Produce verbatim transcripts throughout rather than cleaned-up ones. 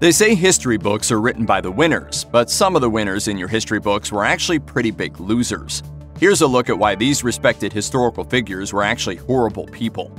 They say history books are written by the winners, but some of the winners in your history books were actually pretty big losers. Here's a look at why these respected historical figures were actually horrible people.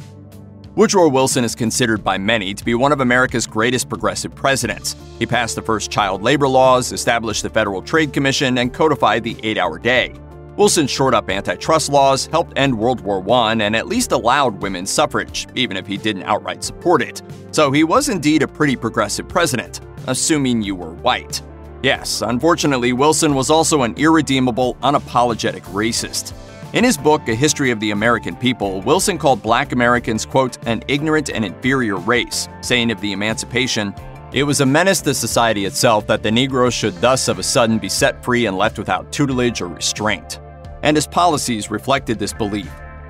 Woodrow Wilson is considered by many to be one of America's greatest progressive presidents. He passed the first child labor laws, established the Federal Trade Commission, and codified the eight-hour day. Wilson shored up antitrust laws, helped end World War One, and at least allowed women's suffrage, even if he didn't outright support it. So he was indeed a pretty progressive president, assuming you were white. Yes, unfortunately, Wilson was also an irredeemable, unapologetic racist. In his book, A History of the American People, Wilson called black Americans, quote, an ignorant and inferior race, saying of the emancipation, "It was a menace to society itself that the Negroes should thus of a sudden be set free and left without tutelage or restraint." And his policies reflected this belief.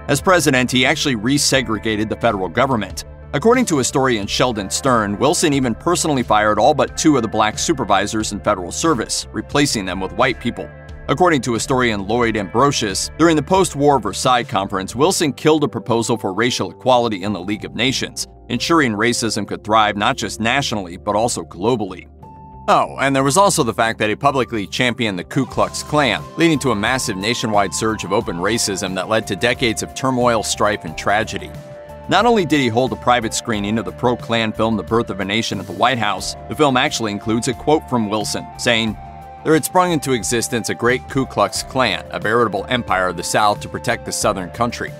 As president, he actually resegregated the federal government. According to historian Sheldon Stern, Wilson even personally fired all but two of the black supervisors in federal service, replacing them with white people. According to historian Lloyd Ambrosius, during the post-war Versailles Conference, Wilson killed a proposal for racial equality in the League of Nations, ensuring racism could thrive not just nationally, but also globally. Oh, and there was also the fact that he publicly championed the Ku Klux Klan, leading to a massive nationwide surge of open racism that led to decades of turmoil, strife, and tragedy. Not only did he hold a private screening of the pro-Klan film The Birth of a Nation at the White House, the film actually includes a quote from Wilson, saying, "There had sprung into existence a great Ku Klux Klan, a veritable empire of the South to protect the Southern country."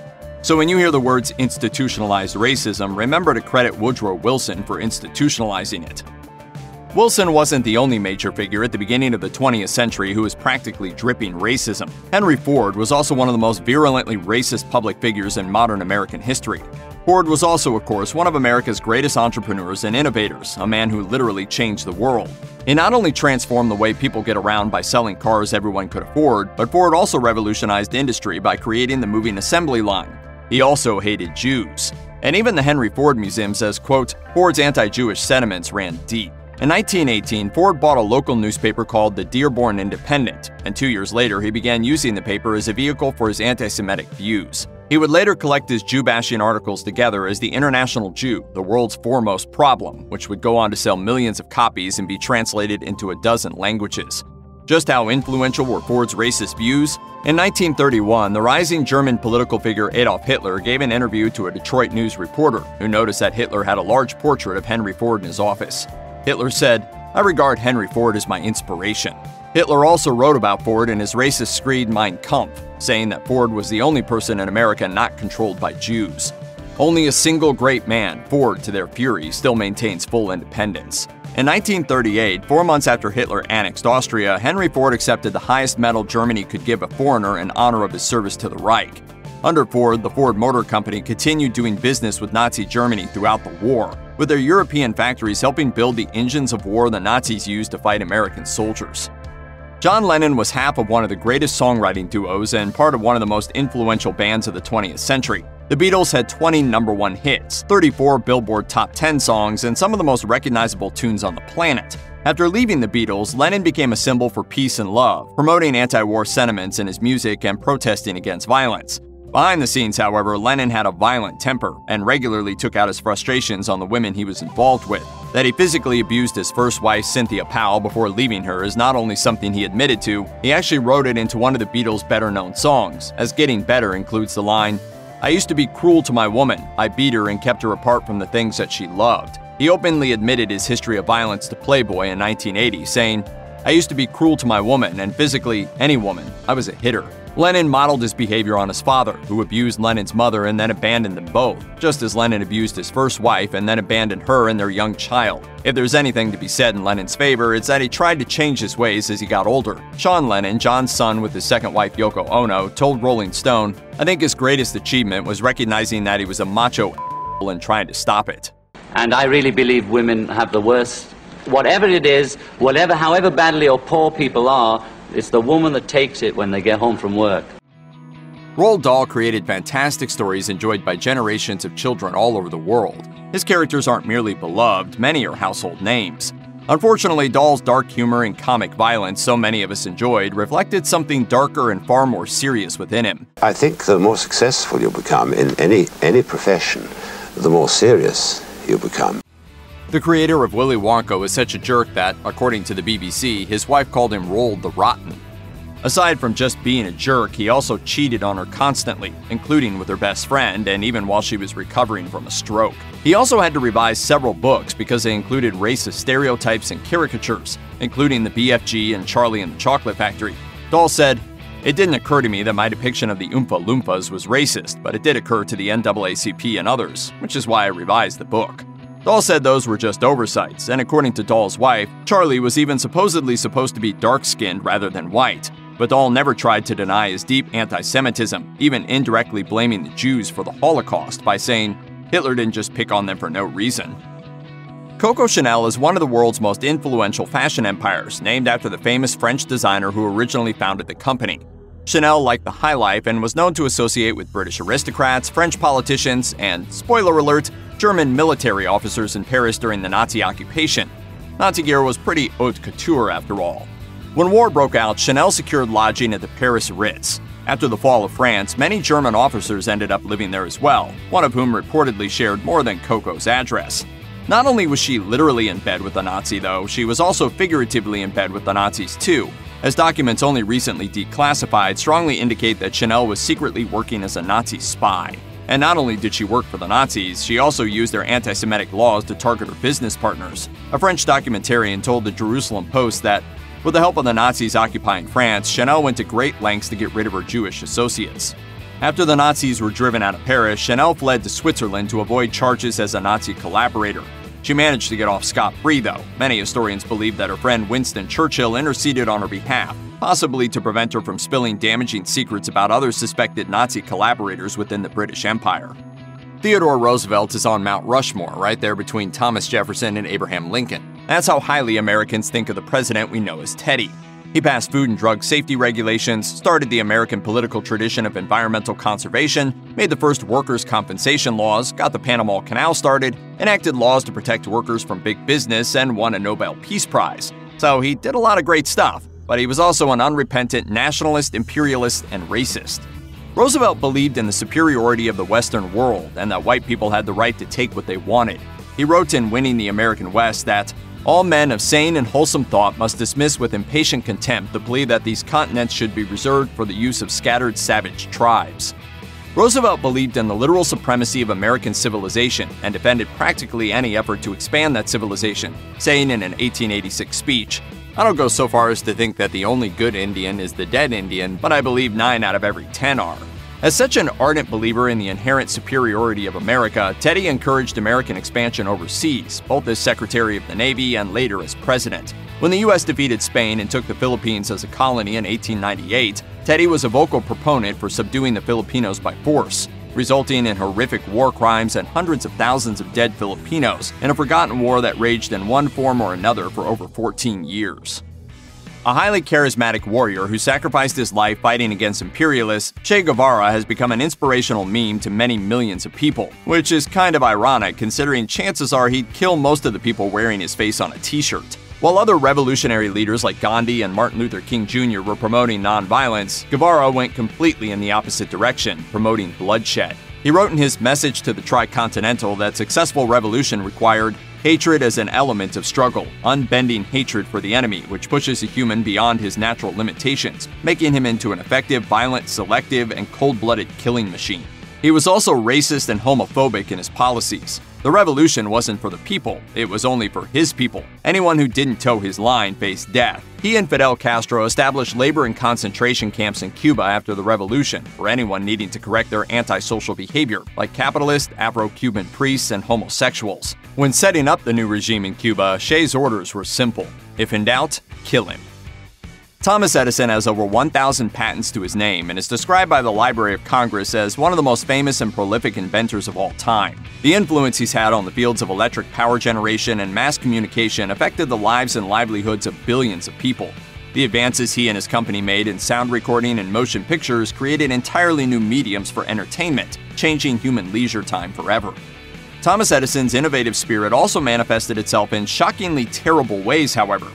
So when you hear the words institutionalized racism, remember to credit Woodrow Wilson for institutionalizing it. Wilson wasn't the only major figure at the beginning of the twentieth century who was practically dripping racism. Henry Ford was also one of the most virulently racist public figures in modern American history. Ford was also, of course, one of America's greatest entrepreneurs and innovators, a man who literally changed the world. He not only transformed the way people get around by selling cars everyone could afford, but Ford also revolutionized industry by creating the moving assembly line. He also hated Jews. And even the Henry Ford Museum says, quote, "Ford's anti-Jewish sentiments ran deep." In nineteen eighteen, Ford bought a local newspaper called the Dearborn Independent, and two years later he began using the paper as a vehicle for his anti-Semitic views. He would later collect his Jew-bashing articles together as the International Jew, the world's foremost problem, which would go on to sell millions of copies and be translated into a dozen languages. Just how influential were Ford's racist views? In nineteen thirty-one, the rising German political figure Adolf Hitler gave an interview to a Detroit News reporter who noticed that Hitler had a large portrait of Henry Ford in his office. Hitler said, "I regard Henry Ford as my inspiration." Hitler also wrote about Ford in his racist screed Mein Kampf, saying that Ford was the only person in America not controlled by Jews. Only a single great man, Ford, to their fury, still maintains full independence. In nineteen thirty-eight, four months after Hitler annexed Austria, Henry Ford accepted the highest medal Germany could give a foreigner in honor of his service to the Reich. Under Ford, the Ford Motor Company continued doing business with Nazi Germany throughout the war, with their European factories helping build the engines of war the Nazis used to fight American soldiers. John Lennon was half of one of the greatest songwriting duos and part of one of the most influential bands of the twentieth century. The Beatles had twenty number one hits, thirty-four Billboard Top ten songs, and some of the most recognizable tunes on the planet. After leaving the Beatles, Lennon became a symbol for peace and love, promoting anti-war sentiments in his music and protesting against violence. Behind the scenes, however, Lennon had a violent temper and regularly took out his frustrations on the women he was involved with. That he physically abused his first wife, Cynthia Powell, before leaving her is not only something he admitted to, he actually wrote it into one of the Beatles' better-known songs, as Getting Better includes the line, "I used to be cruel to my woman. I beat her and kept her apart from the things that she loved." He openly admitted his history of violence to Playboy in nineteen eighty, saying, "I used to be cruel to my woman, and physically, any woman. I was a hitter." Lennon modeled his behavior on his father, who abused Lennon's mother and then abandoned them both, just as Lennon abused his first wife and then abandoned her and their young child. If there's anything to be said in Lennon's favor, it's that he tried to change his ways as he got older. Sean Lennon, John's son with his second wife Yoko Ono, told Rolling Stone, "I think his greatest achievement was recognizing that he was a macho a**hole and trying to stop it." And I really believe women have the worst. Whatever it is, whatever, however badly or poor people are, it's the woman that takes it when they get home from work. Roald Dahl created fantastic stories enjoyed by generations of children all over the world. His characters aren't merely beloved, many are household names. Unfortunately, Dahl's dark humor and comic violence so many of us enjoyed reflected something darker and far more serious within him. I think the more successful you become in any, any profession, the more serious you become. The creator of Willy Wonka was such a jerk that, according to the B B C, his wife called him Roald the Rotten. Aside from just being a jerk, he also cheated on her constantly, including with her best friend and even while she was recovering from a stroke. He also had to revise several books because they included racist stereotypes and caricatures, including the B F G and Charlie and the Chocolate Factory. Dahl said, "It didn't occur to me that my depiction of the Oompa Loompas was racist, but it did occur to the N double A C P and others, which is why I revised the book." Dahl said those were just oversights, and according to Dahl's wife, Charlie was even supposedly supposed to be dark-skinned rather than white. But Dahl never tried to deny his deep anti-Semitism, even indirectly blaming the Jews for the Holocaust by saying, "Hitler didn't just pick on them for no reason." Coco Chanel is one of the world's most influential fashion empires, named after the famous French designer who originally founded the company. Chanel liked the high life and was known to associate with British aristocrats, French politicians, and, spoiler alert, German military officers in Paris during the Nazi occupation. Nazi gear was pretty haute couture after all. When war broke out, Chanel secured lodging at the Paris Ritz. After the fall of France, many German officers ended up living there as well, one of whom reportedly shared more than Coco's address. Not only was she literally in bed with a Nazi, though, she was also figuratively in bed with the Nazis too, as documents only recently declassified strongly indicate that Chanel was secretly working as a Nazi spy. And not only did she work for the Nazis, she also used their anti-Semitic laws to target her business partners. A French documentarian told the Jerusalem Post that, with the help of the Nazis occupying France, Chanel went to great lengths to get rid of her Jewish associates. After the Nazis were driven out of Paris, Chanel fled to Switzerland to avoid charges as a Nazi collaborator. She managed to get off scot-free, though. Many historians believe that her friend Winston Churchill interceded on her behalf, possibly to prevent her from spilling damaging secrets about other suspected Nazi collaborators within the British Empire. Theodore Roosevelt is on Mount Rushmore, right there between Thomas Jefferson and Abraham Lincoln. That's how highly Americans think of the president we know as Teddy. He passed food and drug safety regulations, started the American political tradition of environmental conservation, made the first workers' compensation laws, got the Panama Canal started, enacted laws to protect workers from big business, and won a Nobel Peace Prize. So he did a lot of great stuff, but he was also an unrepentant nationalist, imperialist, and racist. Roosevelt believed in the superiority of the Western world and that white people had the right to take what they wanted. He wrote in Winning the American West that, "All men of sane and wholesome thought must dismiss with impatient contempt the plea that these continents should be reserved for the use of scattered savage tribes." Roosevelt believed in the literal supremacy of American civilization and defended practically any effort to expand that civilization, saying in an eighteen eighty-six speech, "I don't go so far as to think that the only good Indian is the dead Indian, but I believe nine out of every ten are." As such an ardent believer in the inherent superiority of America, Teddy encouraged American expansion overseas, both as Secretary of the Navy and later as President. When the U S defeated Spain and took the Philippines as a colony in eighteen ninety-eight, Teddy was a vocal proponent for subduing the Filipinos by force, resulting in horrific war crimes and hundreds of thousands of dead Filipinos, and a forgotten war that raged in one form or another for over fourteen years. A highly charismatic warrior who sacrificed his life fighting against imperialists, Che Guevara has become an inspirational meme to many millions of people, which is kind of ironic considering chances are he'd kill most of the people wearing his face on a t-shirt. While other revolutionary leaders like Gandhi and Martin Luther King Junior were promoting nonviolence, Guevara went completely in the opposite direction, promoting bloodshed. He wrote in his message to the Tricontinental that successful revolution required hatred as an element of struggle, unbending hatred for the enemy, which pushes a human beyond his natural limitations, making him into an effective, violent, selective, and cold-blooded killing machine. He was also racist and homophobic in his policies. The revolution wasn't for the people, it was only for his people. Anyone who didn't toe his line faced death. He and Fidel Castro established labor and concentration camps in Cuba after the revolution for anyone needing to correct their antisocial behavior, like capitalists, Afro-Cuban priests, and homosexuals. When setting up the new regime in Cuba, Che's orders were simple. If in doubt, kill him. Thomas Edison has over one thousand patents to his name and is described by the Library of Congress as one of the most famous and prolific inventors of all time. The influence he's had on the fields of electric power generation and mass communication affected the lives and livelihoods of billions of people. The advances he and his company made in sound recording and motion pictures created entirely new mediums for entertainment, changing human leisure time forever. Thomas Edison's innovative spirit also manifested itself in shockingly terrible ways, however.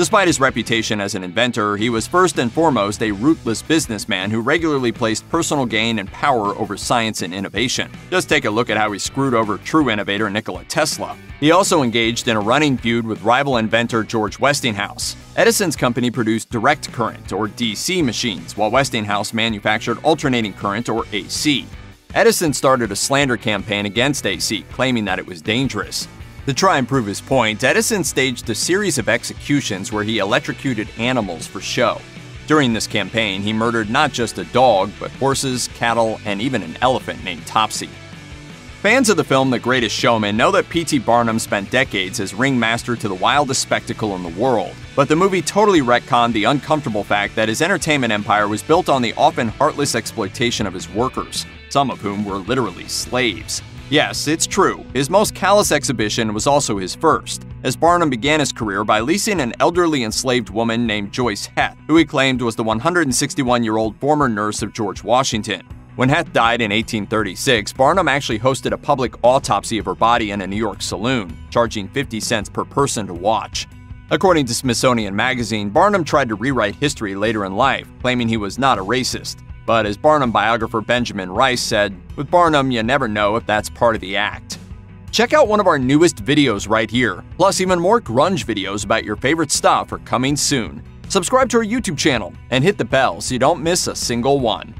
Despite his reputation as an inventor, he was first and foremost a ruthless businessman who regularly placed personal gain and power over science and innovation. Just take a look at how he screwed over true innovator Nikola Tesla. He also engaged in a running feud with rival inventor George Westinghouse. Edison's company produced direct current, or D C, machines, while Westinghouse manufactured alternating current, or A C. Edison started a slander campaign against A C, claiming that it was dangerous. To try and prove his point, Edison staged a series of executions where he electrocuted animals for show. During this campaign, he murdered not just a dog, but horses, cattle, and even an elephant named Topsy. Fans of the film The Greatest Showman know that P T Barnum spent decades as ringmaster to the wildest spectacle in the world, but the movie totally retconned the uncomfortable fact that his entertainment empire was built on the often heartless exploitation of his workers, some of whom were literally slaves. Yes, it's true. His most callous exhibition was also his first, as Barnum began his career by leasing an elderly enslaved woman named Joyce Heth, who he claimed was the one hundred sixty-one-year-old former nurse of George Washington. When Heth died in eighteen thirty-six, Barnum actually hosted a public autopsy of her body in a New York saloon, charging fifty cents per person to watch. According to Smithsonian Magazine, Barnum tried to rewrite history later in life, claiming he was not a racist. But as Barnum biographer Benjamin Rice said, with Barnum, you never know if that's part of the act. Check out one of our newest videos right here. Plus, even more grunge videos about your favorite stuff are coming soon. Subscribe to our YouTube channel and hit the bell so you don't miss a single one.